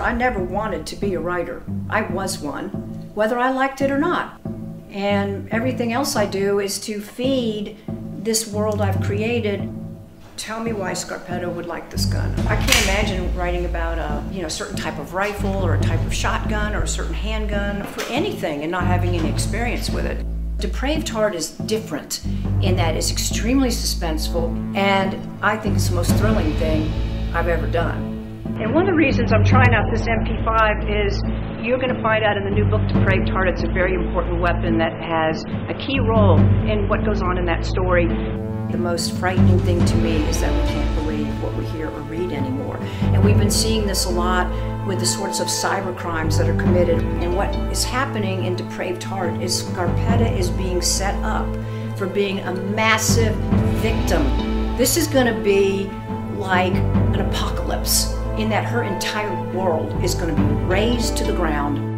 I never wanted to be a writer. I was one, whether I liked it or not. And everything else I do is to feed this world I've created. Tell me why Scarpetta would like this gun. I can't imagine writing about a certain type of rifle or a type of shotgun or a certain handgun for anything and not having any experience with it. Depraved Heart is different in that it's extremely suspenseful, and I think it's the most thrilling thing I've ever done. And one of the reasons I'm trying out this MP5 is you're going to find out in the new book, Depraved Heart, it's a very important weapon that has a key role in what goes on in that story. The most frightening thing to me is that we can't believe what we hear or read anymore. And we've been seeing this a lot with the sorts of cyber crimes that are committed. And what is happening in Depraved Heart is Scarpetta is being set up for being a massive victim. This is going to be like an apocalypse in that her entire world is going to be razed to the ground.